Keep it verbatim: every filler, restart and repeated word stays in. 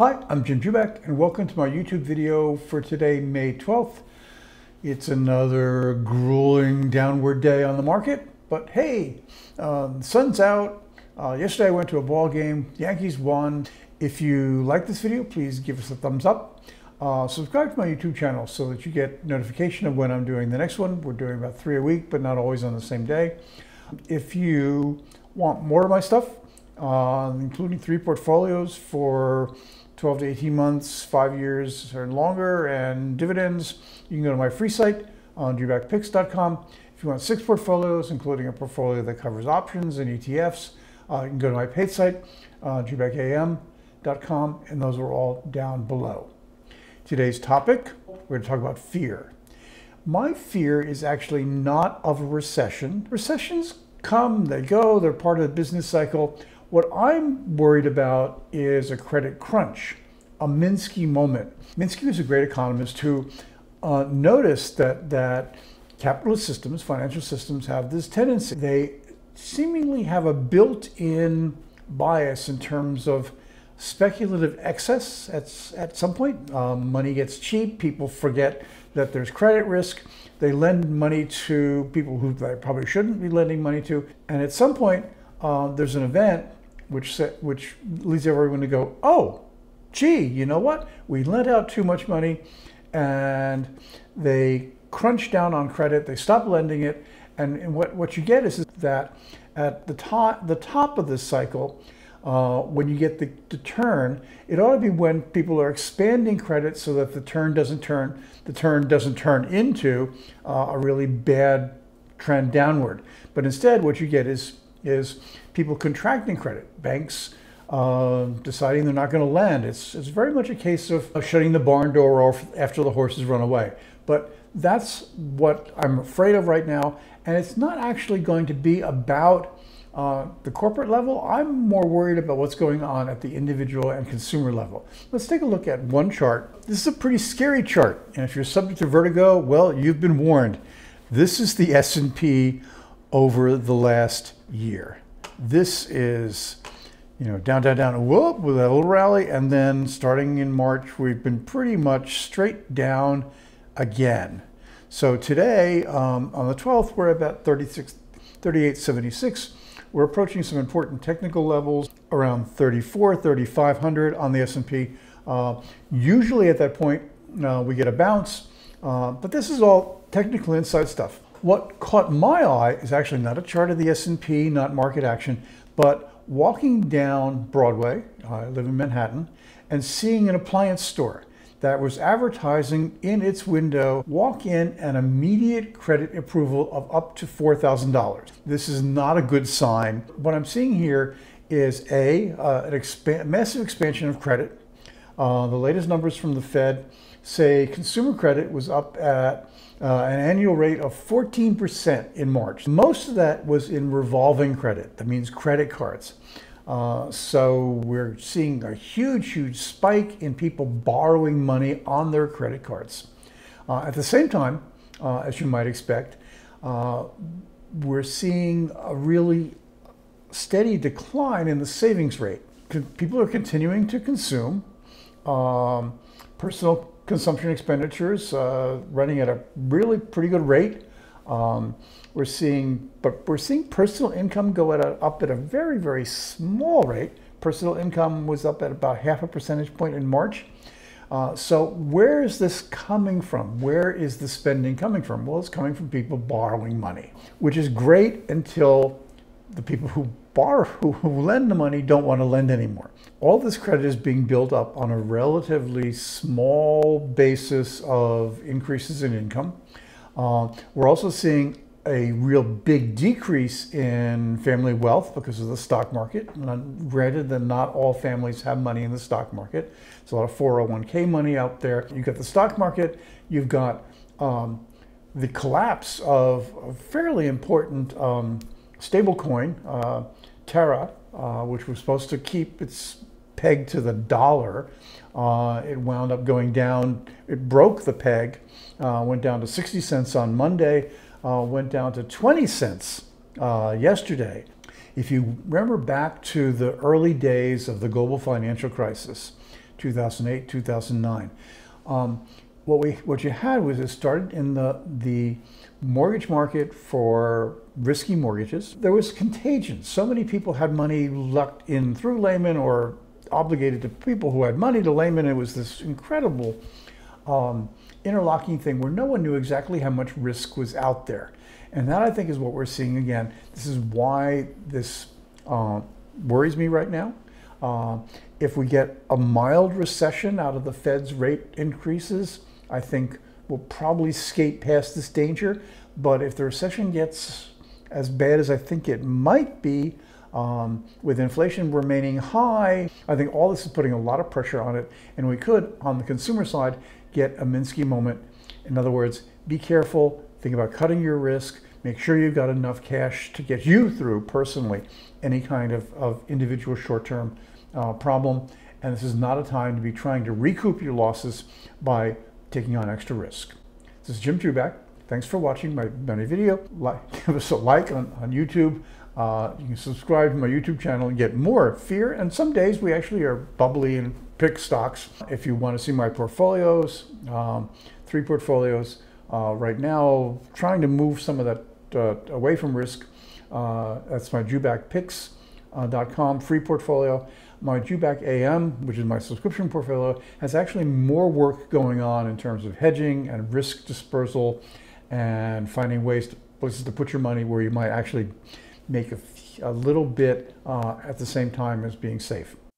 Hi, I'm Jim Jubak, and welcome to my YouTube video for today, May twelfth. It's another grueling downward day on the market, but hey, uh, the sun's out. Uh, yesterday I went to a ball game. Yankees won. If you like this video, please give us a thumbs up. Uh, subscribe to my YouTube channel so that you get notification of when I'm doing the next one. We're doing about three a week, but not always on the same day. If you want more of my stuff, uh, including three portfolios for twelve to eighteen months, five years or longer, and dividends, you can go to my free site on jubak picks dot com. If you want six portfolios, including a portfolio that covers options and E T Fs, uh, you can go to my paid site, uh, jubak a m dot com, and those are all down below. Today's topic, we're going to talk about fear. My fear is actually not of a recession. Recessions come, they go, they're part of the business cycle. What I'm worried about is a credit crunch, a Minsky moment. Minsky was a great economist who uh, noticed that, that capitalist systems, financial systems, have this tendency. They seemingly have a built-in bias in terms of speculative excess at, at some point. Um, money gets cheap, people forget that there's credit risk. They lend money to people who they probably shouldn't be lending money to. And at some point, uh, there's an event Which, set, which leads everyone to go, oh, gee, you know what? We lent out too much money, and they crunch down on credit. They stop lending it, and, and what, what you get is that at the top, the top of this cycle, uh, when you get the, the turn, it ought to be when people are expanding credit so that the turn doesn't turn, the turn doesn't turn into uh, a really bad trend downward. But instead, what you get is is people contracting credit, banks uh, deciding they're not going to lend. It's, it's very much a case of shutting the barn door off after the horses run away. But that's what I'm afraid of right now. And it's not actually going to be about uh, the corporate level. I'm more worried about what's going on at the individual and consumer level. Let's take a look at one chart. This is a pretty scary chart. And if you're subject to vertigo, well, you've been warned. This is the S and P over the last year. This is, you know, down, down, down, whoop, with a little rally. And then starting in March, we've been pretty much straight down again. So today, um, on the twelfth, we're about thirty-six, thirty-eight seventy-six. We're approaching some important technical levels around thirty-four, thirty-five hundred on the S and P. Uh, usually at that point, uh, we get a bounce, uh, but this is all technical inside stuff. What caught my eye is actually not a chart of the S and P, not market action, but walking down Broadway, I live in Manhattan, and seeing an appliance store that was advertising in its window, walk in an immediate credit approval of up to four thousand dollars. This is not a good sign. What I'm seeing here is a uh, an expan massive expansion of credit. Uh, the latest numbers from the Fed say consumer credit was up at uh, an annual rate of fourteen percent in March. Most of that was in revolving credit. That means credit cards. Uh, so we're seeing a huge, huge spike in people borrowing money on their credit cards. Uh, at the same time, uh, as you might expect, uh, we're seeing a really steady decline in the savings rate. People are continuing to consume. Um, personal consumption expenditures uh, running at a really pretty good rate. Um, we're seeing, but we're seeing personal income go at a, up at a very, very small rate. Personal income was up at about half a percentage point in March. Uh, so where is this coming from? Where is the spending coming from? Well, it's coming from people borrowing money, which is great until the people who borrow, who, who lend the money, don't want to lend anymore. All this credit is being built up on a relatively small basis of increases in income. Uh, we're also seeing a real big decrease in family wealth because of the stock market. And granted that not all families have money in the stock market. There's a lot of four oh one K money out there. You've got the stock market, you've got um, the collapse of a fairly important um, stablecoin, uh, Terra, uh, which was supposed to keep its peg to the dollar. Uh, it wound up going down. It broke the peg, uh, went down to sixty cents on Monday, uh, went down to twenty cents uh, yesterday. If you remember back to the early days of the global financial crisis, two thousand eight, two thousand nine. Um, what we what you had was it started in the the mortgage market for risky mortgages. There was contagion. So many people had money lucked in through laymen or obligated to people who had money to laymen. It was this incredible um, interlocking thing where no one knew exactly how much risk was out there. And that, I think, is what we're seeing again. This is why this uh, worries me right now. Uh, if we get a mild recession out of the Fed's rate increases, I think we'll probably skate past this danger. But if the recession gets as bad as I think it might be, Um, with inflation remaining high, I think all this is putting a lot of pressure on it, and we could, on the consumer side, get a Minsky moment. In other words, be careful, think about cutting your risk, make sure you've got enough cash to get you through, personally, any kind of, of individual short-term uh, problem, and this is not a time to be trying to recoup your losses by taking on extra risk. This is Jim Jubak. Thanks for watching my money video. Like, give us a like on, on YouTube. Uh, you can subscribe to my YouTube channel and get more fear. And some days we actually are bubbly and pick stocks. If you want to see my portfolios, um, three portfolios uh, right now, trying to move some of that uh, away from risk. Uh, that's my jubak picks dot com free portfolio. My Jubak A M, which is my subscription portfolio, has actually more work going on in terms of hedging and risk dispersal and finding ways to, places to put your money where you might actually make a, a little bit uh, at the same time as being safe.